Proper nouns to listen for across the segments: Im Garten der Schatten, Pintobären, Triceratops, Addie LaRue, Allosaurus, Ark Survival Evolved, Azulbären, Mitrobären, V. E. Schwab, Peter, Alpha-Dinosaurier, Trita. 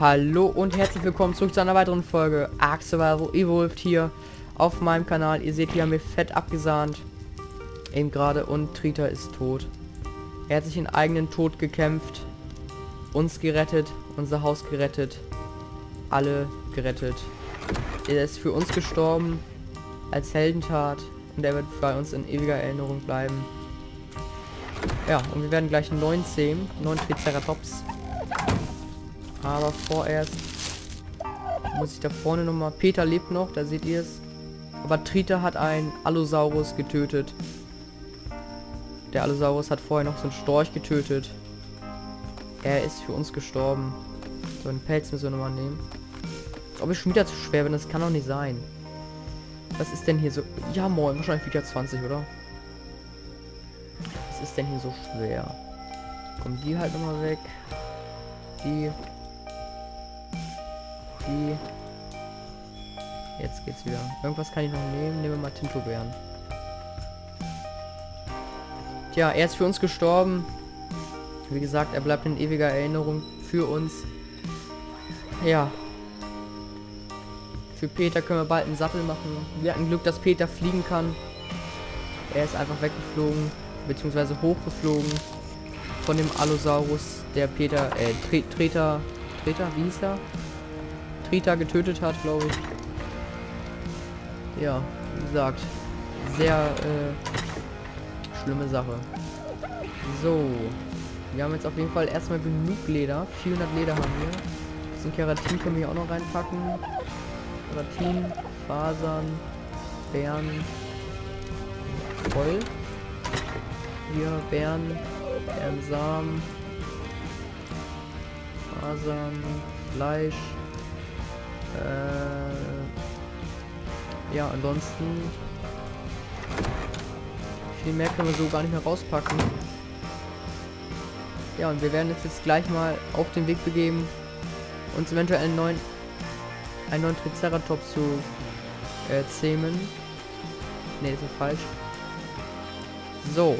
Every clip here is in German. Hallo und herzlich willkommen zurück zu einer weiteren Folge Ark Survival Evolved hier auf meinem Kanal. Ihr seht, hier haben wir fett abgesahnt eben gerade und Trita ist tot. Er hat sich in eigenen Tod gekämpft, uns gerettet, unser Haus gerettet, alle gerettet. Er ist für uns gestorben als Heldentat und er wird bei uns in ewiger Erinnerung bleiben. Ja, und wir werden gleich einen neuen sehen, einen neuen Triceratops. Aber vorerst muss ich da vorne nochmal... Peter lebt noch, da seht ihr es. Aber Trita hat einen Allosaurus getötet. Der Allosaurus hat vorher noch so einen Storch getötet. Er ist für uns gestorben. So einen Pelz müssen wir nochmal nehmen. Ob ich schon wieder zu schwer bin, das kann doch nicht sein. Was ist denn hier so... Ja moin, wahrscheinlich wieder 20, oder? Was ist denn hier so schwer? Kommen die halt nochmal weg. Die. Jetzt geht's wieder. Irgendwas kann ich noch nehmen. Nehmen wir mal Pintobären. Tja, er ist für uns gestorben. Wie gesagt, er bleibt in ewiger Erinnerung für uns. Ja. Für Peter können wir bald einen Sattel machen. Wir hatten Glück, dass Peter fliegen kann. Er ist einfach weggeflogen, beziehungsweise hochgeflogen von dem Allosaurus, der Peter, Trita getötet hat, glaube ich. Ja, wie gesagt, sehr schlimme Sache. So, wir haben jetzt auf jeden Fall erstmal genug Leder. 400 Leder haben wir. Ein bisschen Keratin können wir hier auch noch reinpacken. Keratin, Fasern, Bären, voll. Hier, Bären, Samen, Fasern, Fleisch. Ja, ansonsten viel mehr können wir so gar nicht mehr rauspacken. Ja, und wir werden uns jetzt gleich mal auf den Weg begeben, uns eventuell einen neuen Triceratops zu zähmen. Ne, ist ja falsch. So.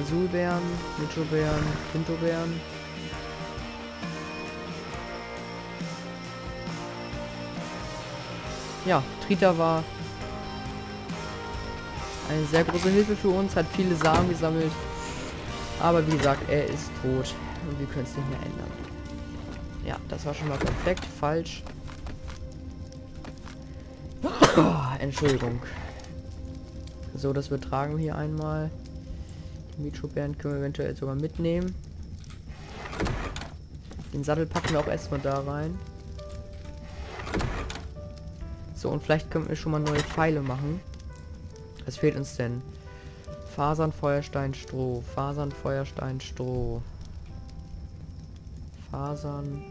Azulbären, Mitrobären, Pintobären. Ja, Trita war eine sehr große Hilfe für uns, hat viele Samen gesammelt. Aber wie gesagt, er ist tot und wir können es nicht mehr ändern. Ja, das war schon mal perfekt. Falsch. Oh, Entschuldigung. So, das übertragen wir hier einmal. Mitrobären können wir eventuell sogar mitnehmen. Den Sattel packen wir auch erstmal da rein. So, und vielleicht können wir schon mal neue Pfeile machen. Was fehlt uns denn? Fasern, Feuerstein, Stroh. Fasern, Feuerstein, Stroh. Fasern.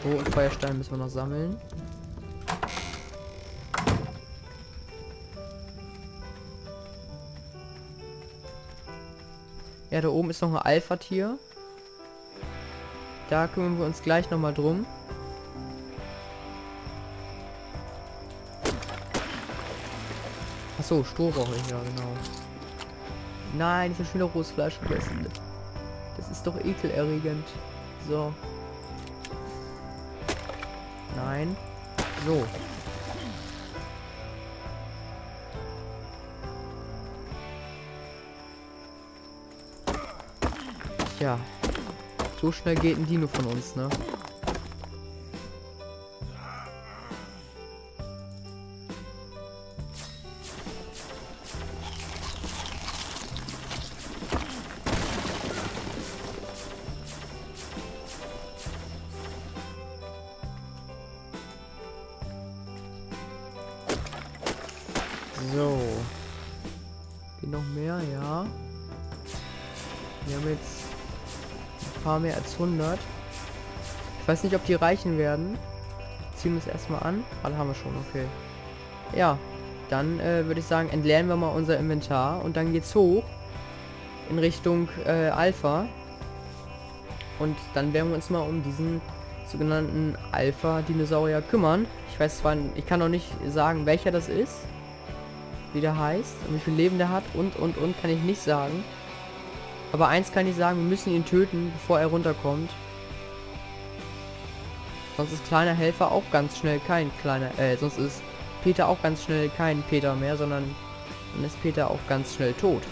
Stroh und Feuerstein müssen wir noch sammeln. Ja, da oben ist noch ein Alpha-Tier. Da kümmern wir uns gleich nochmal drum. Achso, Stroh brauche ich, ja genau. Nein, ich habe schon wieder rohes Fleisch gegessen. Das ist doch ekelerregend. So. Nein. So. Ja, so schnell geht ein Dino von uns, ne? So. Geht noch mehr, ja. Wir haben jetzt paar mehr als 100. Ich weiß nicht, ob die reichen werden. Ziehen wir es erstmal an. Alle haben wir schon, okay. Ja, dann würde ich sagen, entleeren wir mal unser Inventar und dann geht's hoch in Richtung Alpha. Und dann werden wir uns mal um diesen sogenannten Alpha-Dinosaurier kümmern. Ich weiß zwar, ich kann noch nicht sagen, welcher das ist, wie der heißt und wie viel Leben der hat und kann ich nicht sagen. Aber eins kann ich sagen, wir müssen ihn töten, bevor er runterkommt. Sonst ist kleiner Helfer auch ganz schnell kein kleiner, sonst ist Peter auch ganz schnell kein Peter mehr, sondern dann ist Peter auch ganz schnell tot.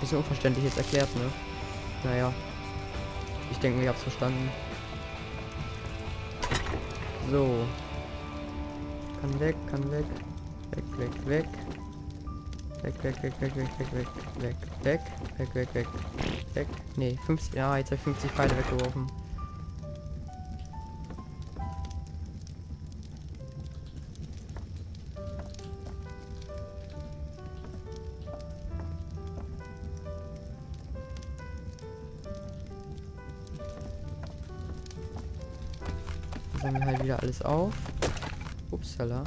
Bisschen unverständlich jetzt erklärt, ne? Naja. Ich denke, ich hab's verstanden. So. Kann weg, kann weg. Weg, weg, weg. Weg, weg, weg, weg, weg, weg, weg, weg, weg, weg, weg, weg, weg. Ne, 50, ja, jetzt habe ich 50 Pfeile weggeworfen. Sammeln wir halt wieder alles auf. Upsala.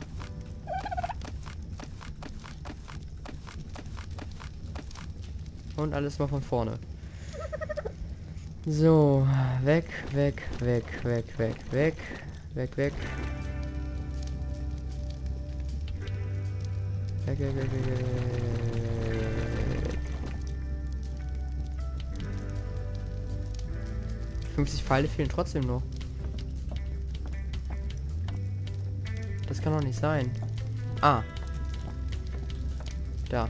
Und alles mal von vorne. So, weg, weg, weg, weg, weg, weg, weg, weg. Weg, weg, weg, weg, weg. 50 Pfeile fehlen trotzdem noch. Das kann doch nicht sein. Ah. Da.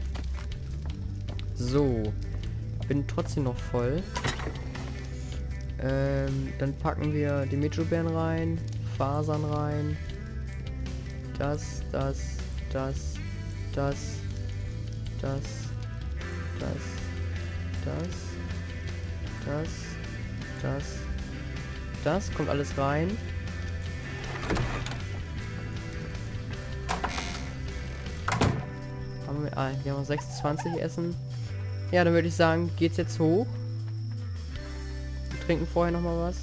So, bin trotzdem noch voll. Dann packen wir die Mitrobären rein, Fasern rein. Das, das, das, das, das, das, das, das, das, das kommt alles rein. Haben wir, hier haben wir 26 Essen. Ja, dann würde ich sagen, geht's jetzt hoch. Wir trinken vorher nochmal was.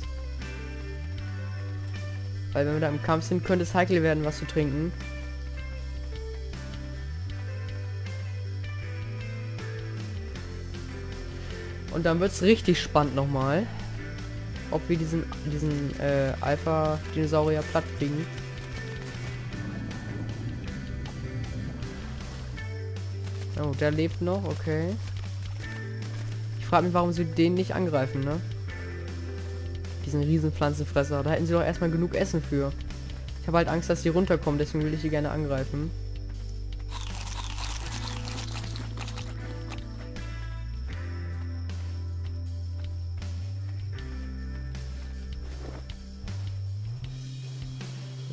Weil wenn wir da im Kampf sind, könnte es heikel werden, was zu trinken. Und dann wird's richtig spannend nochmal. Ob wir diesen Alpha-Dinosaurier platt kriegen. Oh, der lebt noch, okay. Ich frage mich, warum sie den nicht angreifen, ne? Diesen riesen Pflanzenfresser. Da hätten sie doch erstmal genug Essen für. Ich habe halt Angst, dass die runterkommen, deswegen will ich die gerne angreifen.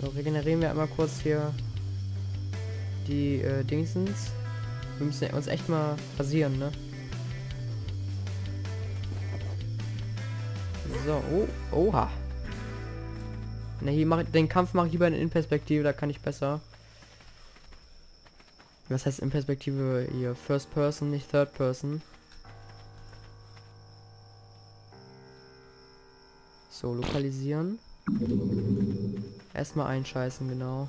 So, regenerieren wir einmal kurz hier die Dingsens. Wir müssen uns echt mal rasieren, ne? So, oh, oha. Na, hier den Kampf mache ich lieber in Perspektive, da kann ich besser. Was heißt in Perspektive hier? First Person, nicht Third Person. So, lokalisieren. Erstmal einscheißen, genau.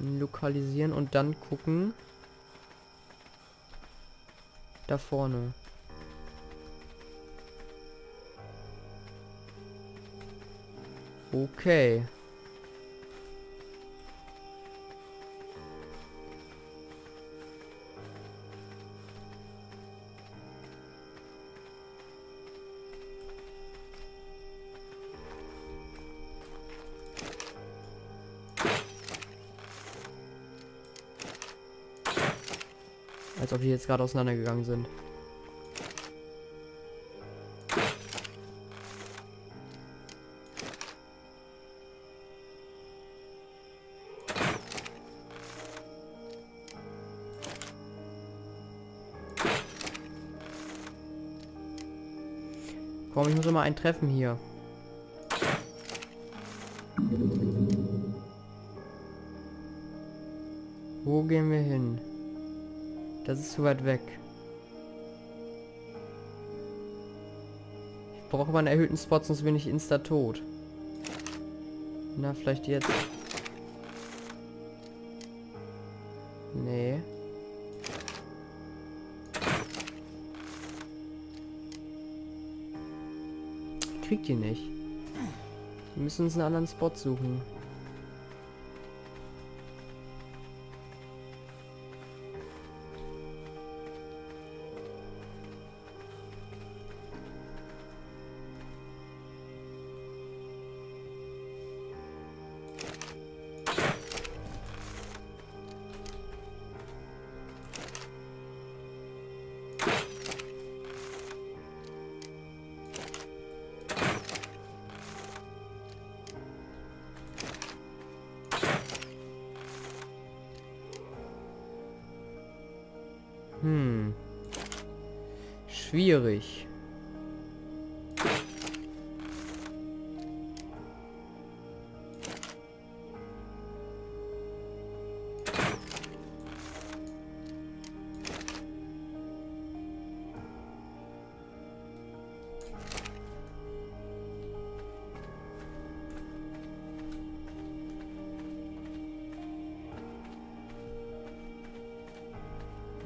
Lokalisieren und dann gucken. Da vorne. Okay. Als ob die jetzt gerade auseinandergegangen sind. Komm, ich muss immer einen treffen hier. Wo gehen wir hin? Das ist zu weit weg. Ich brauche mal einen erhöhten Spot, sonst bin ich insta-tot. Na, vielleicht jetzt. Nee. Ich krieg die nicht. Wir müssen uns einen anderen Spot suchen. schwierig.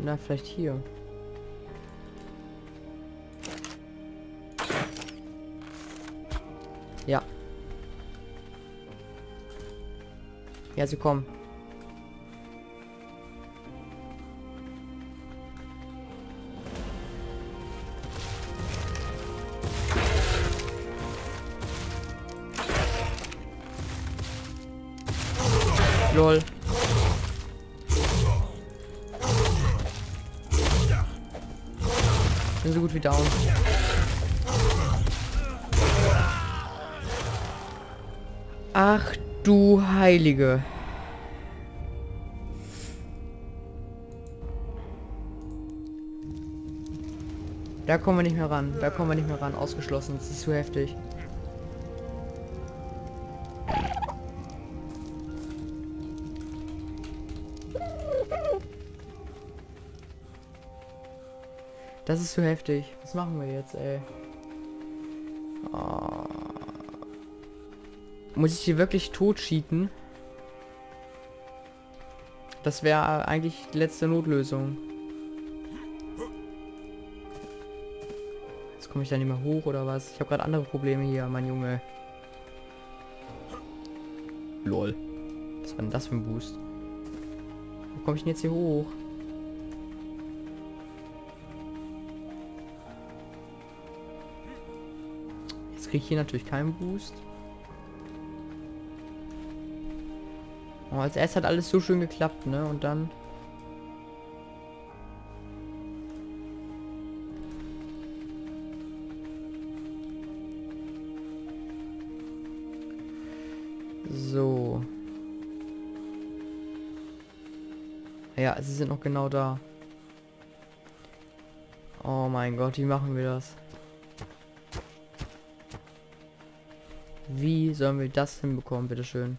Na, vielleicht hier. Ja. Ja, sie kommen. Lol. So gut wie down. Ach du Heilige. Da kommen wir nicht mehr ran. Da kommen wir nicht mehr ran. Ausgeschlossen. Das ist zu heftig. Das ist zu heftig. Was machen wir jetzt, ey? Oh. Muss ich hier wirklich tot cheaten? Das wäre eigentlich die letzte Notlösung. Jetzt komme ich da nicht mehr hoch oder was? Ich habe gerade andere Probleme hier, mein Junge. Lol. Was war denn das für ein Boost? Wo komme ich denn jetzt hier hoch? Kriege ich hier natürlich keinen Boost. Oh, als erst hat alles so schön geklappt, ne? Und dann... So. Ja, sie sind noch genau da. Oh mein Gott, wie machen wir das? Wie sollen wir das hinbekommen, bitteschön?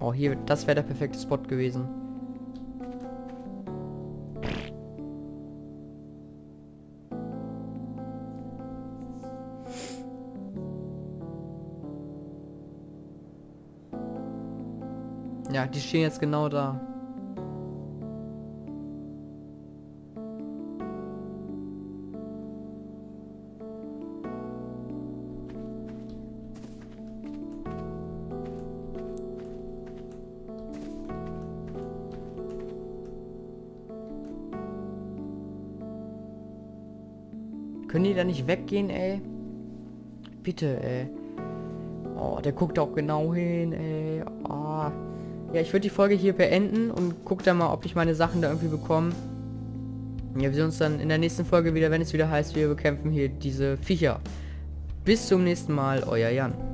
Oh, hier, das wäre der perfekte Spot gewesen. Ja, die stehen jetzt genau da. Können die da nicht weggehen, ey? Bitte, ey. Oh, der guckt auch genau hin, ey. Oh. Ja, ich würde die Folge hier beenden und guck dann mal, ob ich meine Sachen da irgendwie bekomme. Ja, wir sehen uns dann in der nächsten Folge wieder, wenn es wieder heißt, wir bekämpfen hier diese Viecher. Bis zum nächsten Mal, euer Jan.